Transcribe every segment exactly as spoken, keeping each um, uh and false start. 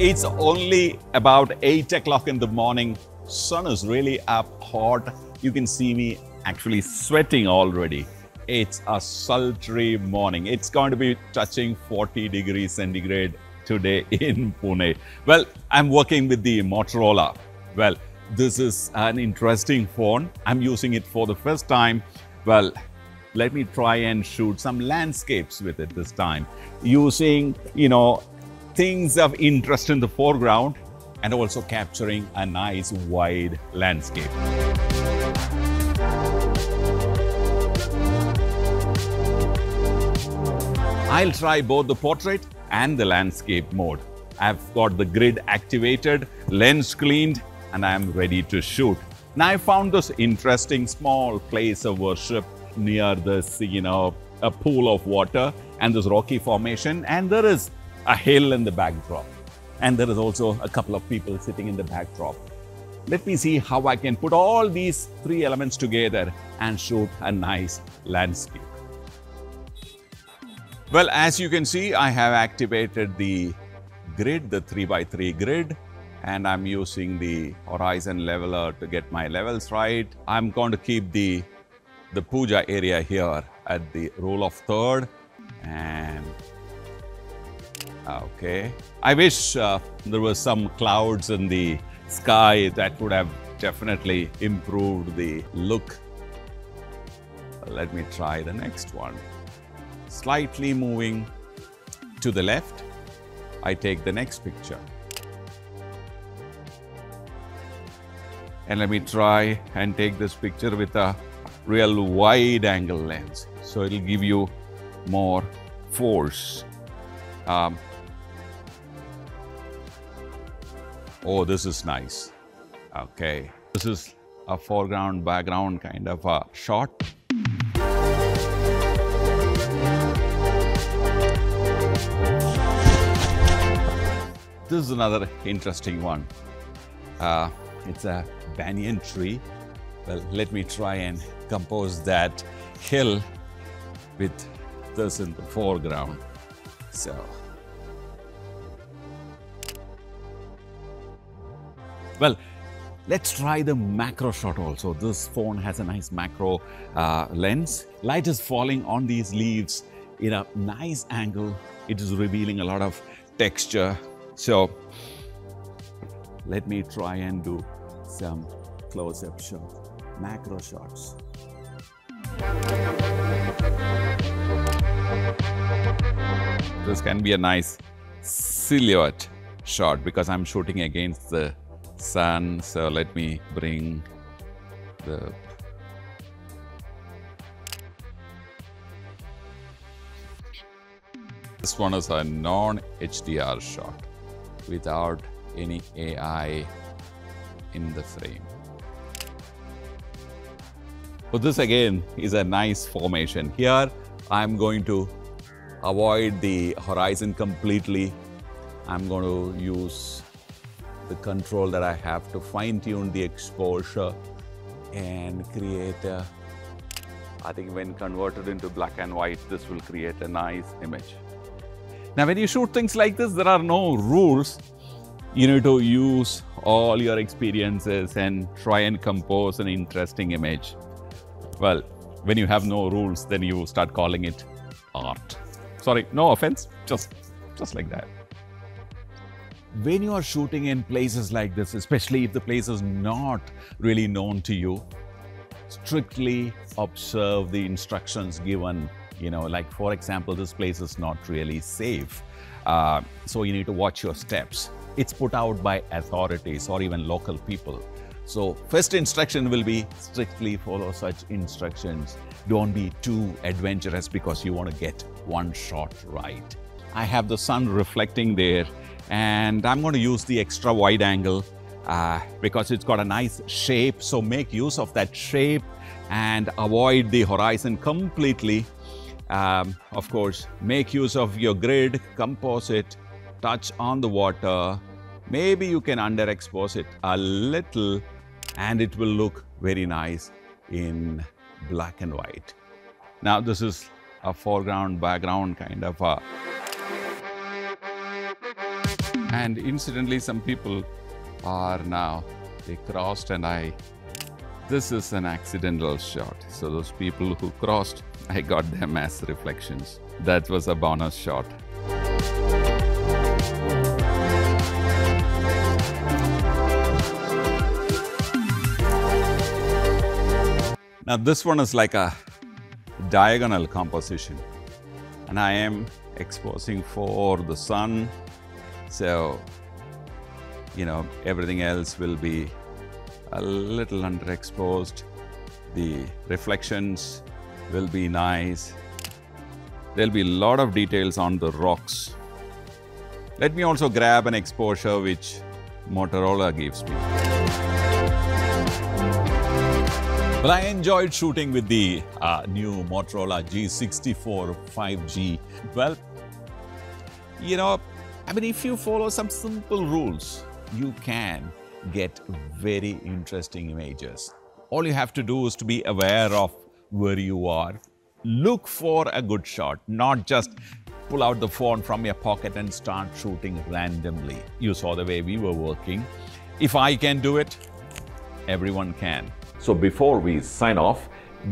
It's only about eight o'clock in the morning. Sun is really up hot. You can see me actually sweating already. It's a sultry morning. It's going to be touching forty degrees centigrade today in Pune. Well, I'm working with the Motorola. Well, this is an interesting phone. I'm using it for the first time. Well, let me try and shoot some landscapes with it this time. Using, you know, things of interest in the foreground and also capturing a nice wide landscape. I'll try both the portrait and the landscape mode. I've got the grid activated, lens cleaned, and I'm ready to shoot. Now I found this interesting small place of worship near this, you know, a pool of water and this rocky formation, and there is a hill in the backdrop. And there is also a couple of people sitting in the backdrop. Let me see how I can put all these three elements together and shoot a nice landscape. Well, as you can see, I have activated the grid, the three by three grid, and I'm using the horizon leveler to get my levels right. I'm going to keep the, the puja area here at the rule of third. And okay. I wish uh, there were some clouds in the sky. That would have definitely improved the look. Let me try the next one. Slightly moving to the left, I take the next picture. And let me try and take this picture with a real wide angle lens. So it'll give you more force. Um, oh, this is nice. Okay. This is a foreground, background kind of a shot. This is another interesting one. Uh, it's a banyan tree. Well, let me try and compose that hill with this in the foreground. So, well, let's try the macro shot also. This phone has a nice macro uh, lens. Light is falling on these leaves in a nice angle. It is revealing a lot of texture. So let me try and do some close-up shots, macro shots. This can be a nice silhouette shot because I'm shooting against the sun. So let me bring the... This one is a non H D R shot, without any A I in the frame. So this again is a nice formation. Here I'm going to avoid the horizon completely. I'm going to use the control that I have to fine-tune the exposure and create a, I think when converted into black and white, this will create a nice image. Now, when you shoot things like this, there are no rules. You need to use all your experiences and try and compose an interesting image. Well, when you have no rules, then you start calling it art. Sorry, no offense, just, just like that. When you are shooting in places like this, especially if the place is not really known to you, strictly observe the instructions given. You know, like for example, this place is not really safe. Uh, so you need to watch your steps. It's put out by authorities or even local people. So first instruction will be strictly follow such instructions. Don't be too adventurous because you want to get one shot right. I have the sun reflecting there, and I'm going to use the extra wide angle uh, because it's got a nice shape. So make use of that shape and avoid the horizon completely. Um, of course, make use of your grid, compose it, touch on the water. Maybe you can underexpose it a little and it will look very nice in black and white. Now, this is a foreground, background kind of a... And incidentally, some people are now, they crossed and I, this is an accidental shot. So those people who crossed, I got them as reflections. That was a bonus shot. Now this one is like a diagonal composition, and I am exposing for the sun, so you know everything else will be a little underexposed. The reflections will be nice. There'll be a lot of details on the rocks. Let me also grab an exposure which Motorola gives me. Well, I enjoyed shooting with the uh, new Motorola G sixty-four five G. Well, you know, I mean, if you follow some simple rules, you can get very interesting images. All you have to do is to be aware of where you are. Look for a good shot, not just pull out the phone from your pocket and start shooting randomly. You saw the way we were working. If I can do it, everyone can. So before we sign off,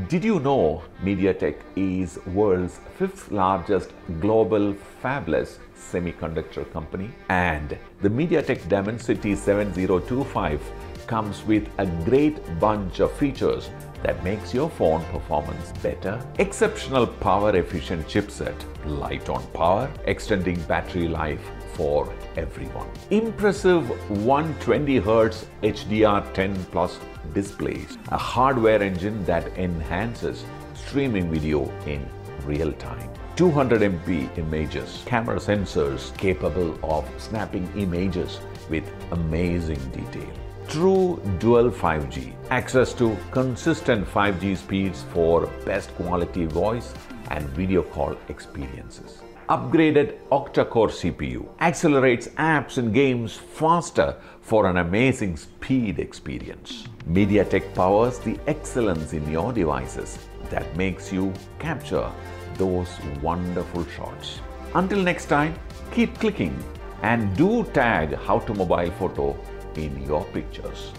did you know MediaTek is world's fifth largest global fabless semiconductor company? And the MediaTek Dimensity seven zero two five comes with a great bunch of features that makes your phone performance better. Exceptional power efficient chipset, light on power, extending battery life for everyone. Impressive one hundred twenty hertz H D R ten plus displays, a hardware engine that enhances streaming video in real time. two hundred M P images, camera sensors capable of snapping images with amazing detail. True dual five G, access to consistent five G speeds for best quality voice and video call experiences. Upgraded octa-core C P U accelerates apps and games faster for an amazing speed experience. MediaTek powers the excellence in your devices that makes you capture those wonderful shots. Until next time, keep clicking and do tag HowToMobilePhoto in your pictures.